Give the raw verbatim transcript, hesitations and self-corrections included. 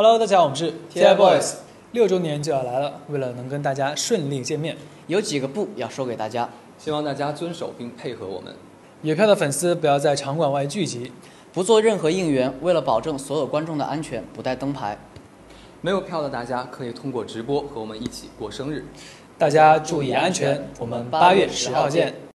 Hello， 大家好，我们是 T F boys， 六周年就要来了，为了能跟大家顺利见面，有几个不要说给大家，希望大家遵守并配合我们。野票的粉丝不要在场馆外聚集，不做任何应援，为了保证所有观众的安全，不带灯牌。没有票的大家可以通过直播和我们一起过生日。大家注意安全，我们八月十号见。